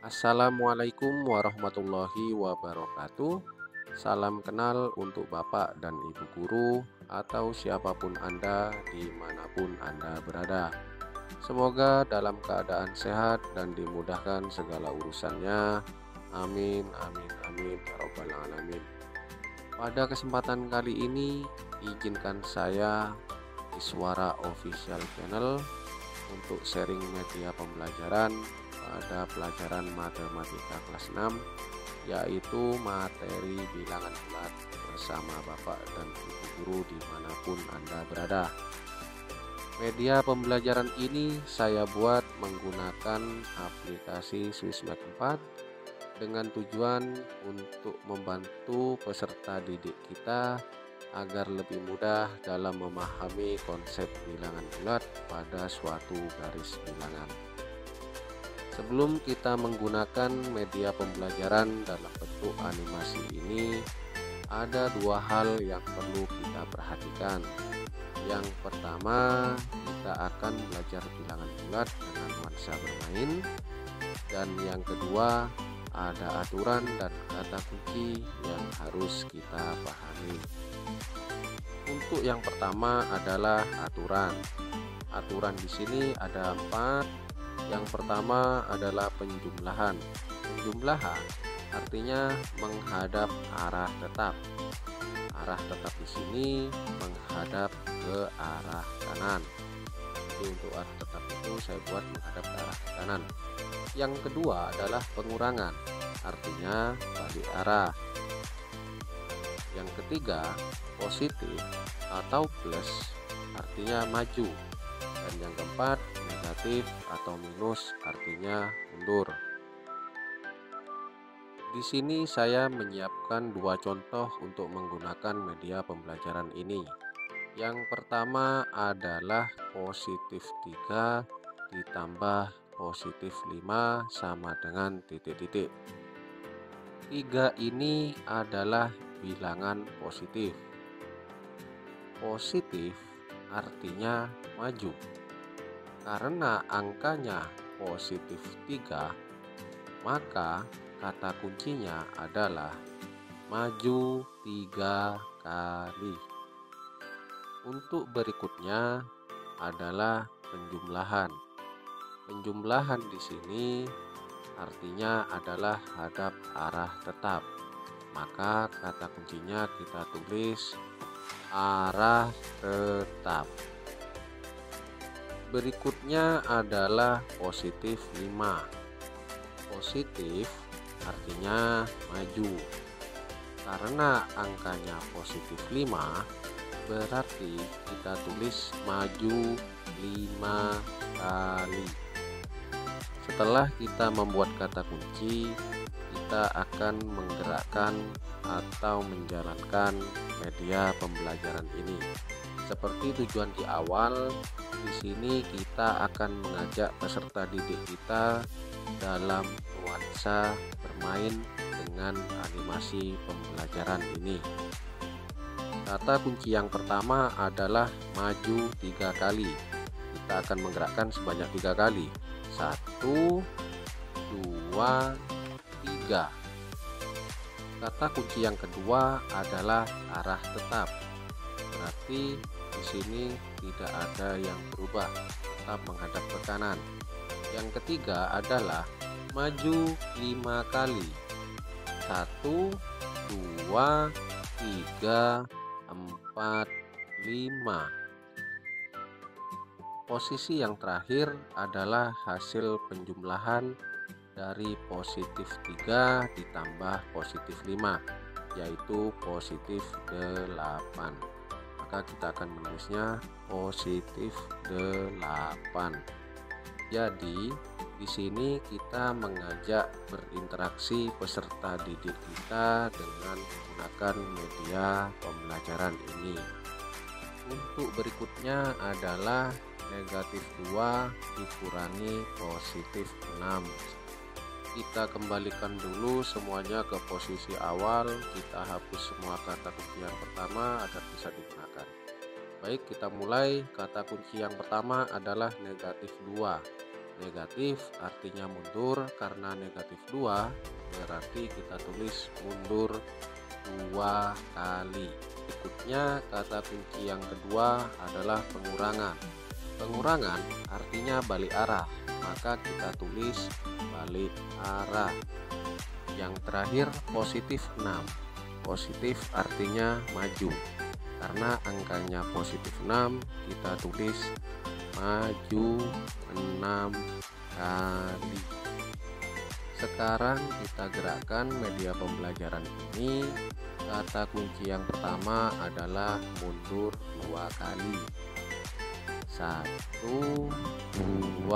Assalamualaikum warahmatullahi wabarakatuh. Salam kenal untuk Bapak dan Ibu guru atau siapapun Anda dimanapun Anda berada. Semoga dalam keadaan sehat dan dimudahkan segala urusannya. Amin, amin, amin, ya Rabbal Alamin. Pada kesempatan kali ini, izinkan saya Iswara Official Channel untuk sharing media pembelajaran pada pelajaran matematika kelas 6, yaitu materi bilangan bulat bersama Bapak dan Ibu guru dimanapun Anda berada. Media pembelajaran ini saya buat menggunakan aplikasi SwishMax4 dengan tujuan untuk membantu peserta didik kita agar lebih mudah dalam memahami konsep bilangan bulat pada suatu garis bilangan. Sebelum kita menggunakan media pembelajaran dalam bentuk animasi ini, ada dua hal yang perlu kita perhatikan. Yang pertama, kita akan belajar bilangan bulat dengan nuansa bermain, dan yang kedua, ada aturan dan kata kunci yang harus kita pahami. Untuk yang pertama adalah aturan. Aturan di sini ada 4. Yang pertama adalah penjumlahan. Penjumlahan artinya menghadap arah tetap. Arah tetap di sini menghadap ke arah kanan. Jadi untuk arah tetap itu saya buat menghadap ke arah kanan. Yang kedua adalah pengurangan, artinya balik arah. Yang ketiga positif atau plus, artinya maju. Dan yang keempat negatif atau minus, artinya mundur. Di sini saya menyiapkan 2 contoh untuk menggunakan media pembelajaran ini. Yang pertama adalah positif 3 ditambah positif 5 sama dengan titik-titik. 3 ini adalah bilangan positif. Positif artinya maju. Karena angkanya positif 3, maka kata kuncinya adalah maju 3 kali. Untuk berikutnya adalah penjumlahan. Penjumlahan di sini artinya adalah hadap arah tetap. Maka kata kuncinya kita tulis arah tetap. Berikutnya adalah positif 5. Positif artinya maju. Karena angkanya positif 5, berarti kita tulis maju 5 kali. Setelah kita membuat kata kunci, kita akan menggerakkan atau menjalankan media pembelajaran ini. Seperti tujuan di awal, di sini kita akan mengajak peserta didik kita dalam nuansa bermain dengan animasi pembelajaran ini. Kata kunci yang pertama adalah maju 3 kali. Kita akan menggerakkan sebanyak 3 kali. 1, 2, 3. Kata kunci yang kedua adalah arah tetap. Berarti di sini tidak ada yang berubah, tetap menghadap ke kanan. Yang ketiga adalah maju 5 kali. 1, 2, 3, 4, 5. Posisi yang terakhir adalah hasil penjumlahan dari positif 3 ditambah positif 5, yaitu positif 8. Maka kita akan menulisnya positif 8. Jadi di sini kita mengajak berinteraksi peserta didik kita dengan menggunakan media pembelajaran ini. Untuk berikutnya adalah negatif 2 dikurangi positif 6. Kita kembalikan dulu semuanya ke posisi awal. Kita hapus semua kata kunci yang pertama agar bisa digunakan. Baik, kita mulai. Kata kunci yang pertama adalah negatif 2. negatif artinya mundur, karena negatif 2 berarti kita tulis mundur 2 kali. Berikutnya kata kunci yang kedua adalah pengurangan. Pengurangan artinya balik arah, maka kita tulis balik arah. Yang terakhir positif 6. Positif artinya maju, karena angkanya positif 6 kita tulis maju 6 kali. Sekarang kita gerakkan media pembelajaran ini. Kata kunci yang pertama adalah mundur 2 kali. 1, 2.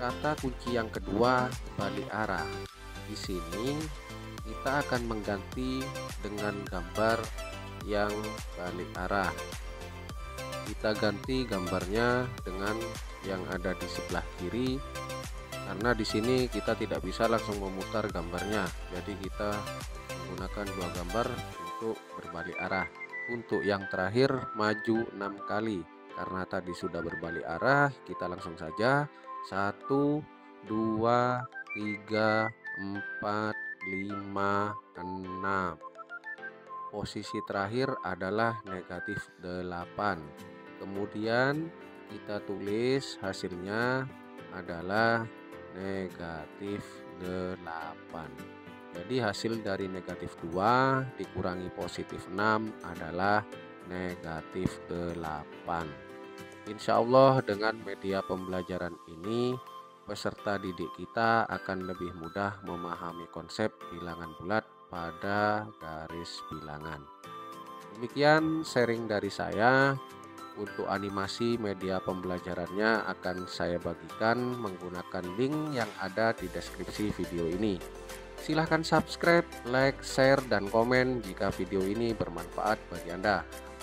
Kata kunci yang kedua balik arah. Di sini kita akan mengganti dengan gambar yang balik arah. Kita ganti gambarnya dengan yang ada di sebelah kiri, karena di sini kita tidak bisa langsung memutar gambarnya, jadi kita menggunakan dua gambar untuk berbalik arah. Untuk yang terakhir maju 6 kali, karena tadi sudah berbalik arah, kita langsung saja 1, 2, 3, 4, 5, 6. Posisi terakhir adalah negatif 8. Kemudian kita tulis hasilnya adalah negatif 8. Jadi hasil dari negatif 2 dikurangi positif 6 adalah negatif 8. Insya Allah dengan media pembelajaran ini peserta didik kita akan lebih mudah memahami konsep bilangan bulat pada garis bilangan. Demikian sharing dari saya. Untuk animasi media pembelajarannya akan saya bagikan menggunakan link yang ada di deskripsi video ini. Silahkan subscribe, like, share, dan komen jika video ini bermanfaat bagi Anda.